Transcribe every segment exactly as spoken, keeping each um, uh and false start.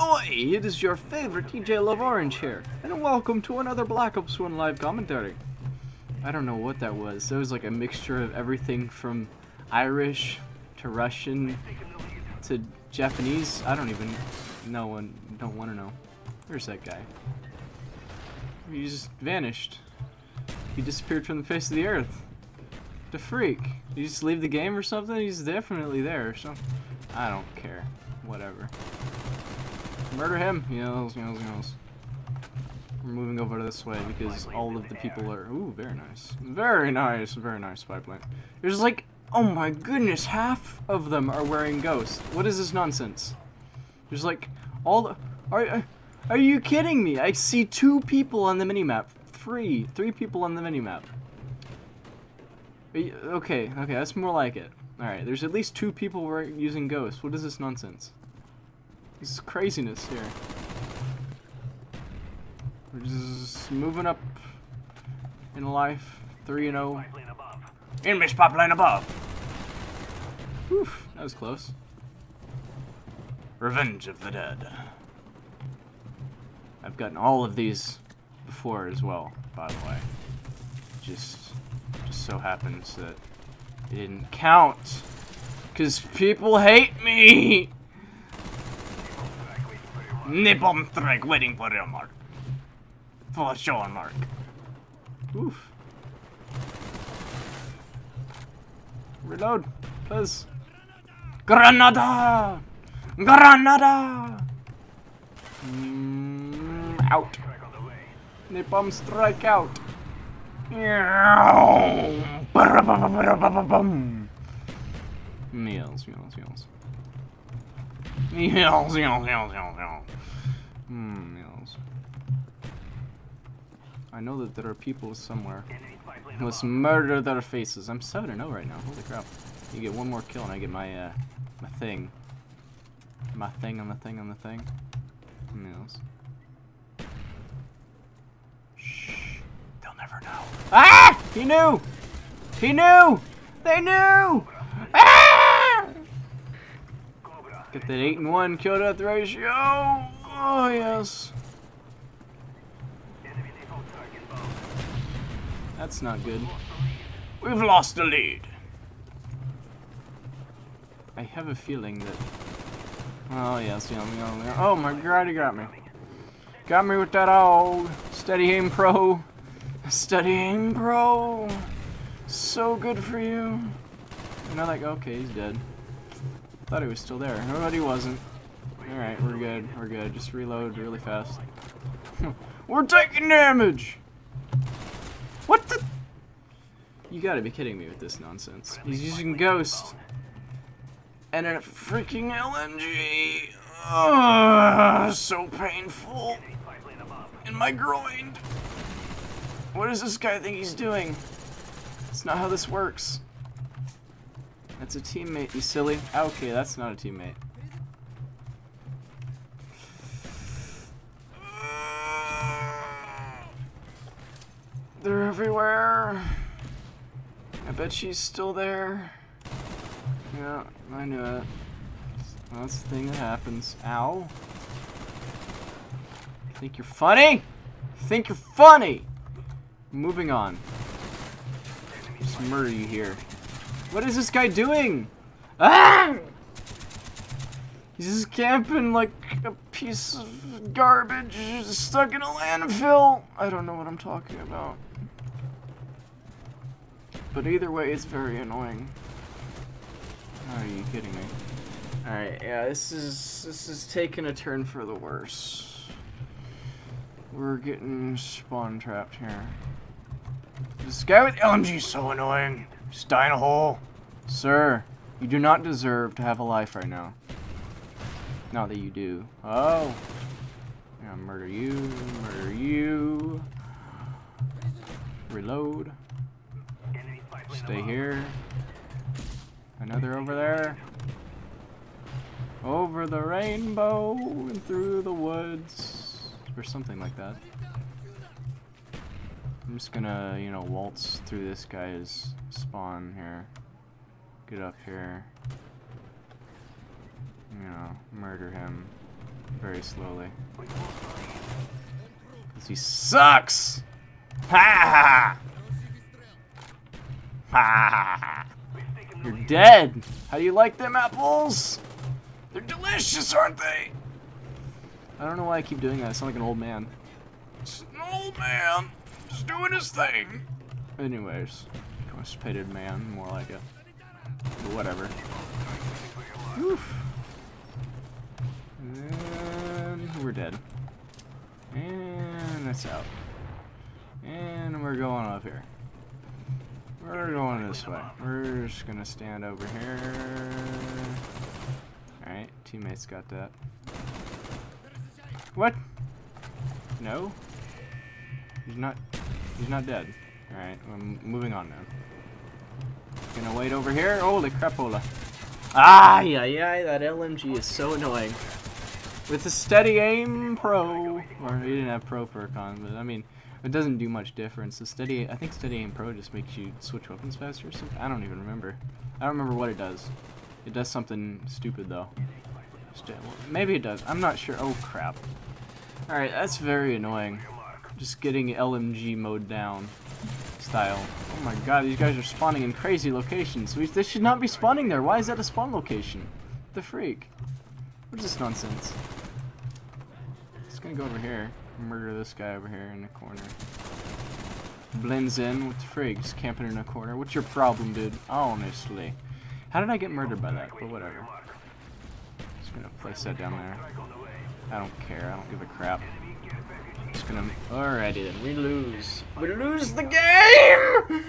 Oi, it is your favorite D J Love Orange here, and welcome to another Black Ops one live commentary. I don't know what that was. It was like a mixture of everything from Irish to Russian to Japanese. I don't even know and don't want to know. Where's that guy? He just vanished. He disappeared from the face of the earth. The freak. Did he just leave the game or something? He's definitely there. So I don't care. Whatever. Murder him! Yells, yells, yells. We're moving over this way because all of the people are... Ooh, very nice. Very nice, very nice pipeline. There's like, oh my goodness, half of them are wearing Ghost. What is this nonsense? There's like, all the... Are, are you kidding me? I see two people on the minimap. Three. Three people on the minimap. You, okay, okay, that's more like it. Alright, there's at least two people wearing, using Ghost. What is this nonsense? This is craziness here. We're just moving up in life. three and oh. Enemies pipeline above! Oof, that was close. Revenge of the Dead. I've gotten all of these before as well, by the way. Just, just so happens that it didn't count. Because people hate me! Nippon strike waiting for your mark. For sure, mark. Oof. Reload, please. Granada! Granada! Mm, out. Nippon strike out. Meals, meals, meals. Meals, meals, meals, meals, meals. Hmm, meals. I know that there are people somewhere. Let's murder their faces. I'm seven and oh right now. Holy crap. You get one more kill and I get my, uh, my thing. My thing on the thing on the thing. Meals. Shh. They'll never know. Ah! He knew! He knew! They knew! Ah! Get that eight and one kill death ratio! Oh, yes. That's not good. We've lost the lead. I have a feeling that... Oh, yes. Oh, my God, he got me. Got me with that old Steady aim pro. Steady aim pro. So good for you. Another, like, okay, he's dead. Thought he was still there. No, but he wasn't. Alright, we're good. We're good. Just reload really fast. We're taking damage! What the? You gotta be kidding me with this nonsense. He's using Ghost. And a freaking L M G! Oh, so painful! In my groin! What does this guy think he's doing? That's not how this works. That's a teammate, you silly. Okay, that's not a teammate. They're everywhere. I bet she's still there. Yeah, I knew it. That's the thing that happens. Ow. Think you're funny? Think you're funny? Moving on. Just murder you here. What is this guy doing? Ah! He's just camping like a piece of garbage stuck in a landfill. I don't know what I'm talking about. But either way, it's very annoying. Are you kidding me? Alright, yeah, this is this is taking a turn for the worse. We're getting spawn trapped here. This guy with L M G is so annoying. Just die in a hole. Sir, you do not deserve to have a life right now. Not that you do. Oh. I'm gonna murder you. Murder you. Reload. Stay here. Another over there. Over the rainbow and through the woods. Or something like that. I'm just gonna, you know, waltz through this guy's spawn here. Get up here. You know, murder him. very slowly. Because he sucks! Ha! Ha! You're dead! How do you like them apples? They're delicious, aren't they? I don't know why I keep doing that. I sound like an old man. It's an old man! Just doing his thing! Anyways, constipated man, more like it. Whatever. Oof. And we're dead. And that's out. And we're going up here. We're going this way. We're just gonna stand over here. Alright, teammates got that. What? No? He's not he's not dead. Alright, I'm moving on now. Gonna wait over here. Holy crapola. Ah, yeah, yeah, that L M G is so annoying. With the Steady Aim Pro, or he didn't have Pro perk on, but I mean, it doesn't do much difference. The Steady, I think Steady Aim Pro just makes you switch weapons faster or something. I don't even remember. I don't remember what it does. It does something stupid though. Maybe it does. I'm not sure. Oh crap. Alright, that's very annoying. Just getting L M G mode down style. Oh my god, these guys are spawning in crazy locations. We, they should not be spawning there. Why is that a spawn location? The freak. What is this nonsense? Just gonna go over here. Murder this guy over here in the corner. Blends in with the frigs camping in a corner. What's your problem, dude? Honestly. How did I get murdered by that? But whatever. Just gonna place that down there. I don't care. I don't give a crap. Just gonna... Alrighty then. We lose. We lose the game!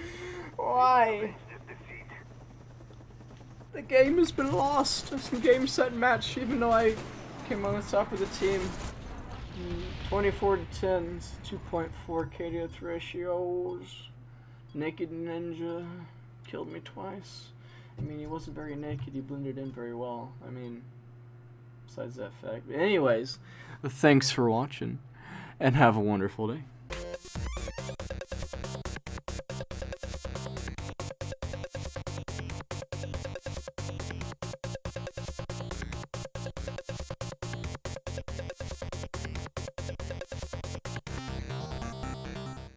Why? The game has been lost. It's a game, set, match, even though I came on the top of the team. twenty-four to ten, two point four K D A ratios. Naked Ninja killed me twice. I mean, he wasn't very naked, he blended in very well. I mean, besides that fact. But anyways, thanks for watching, and have a wonderful day.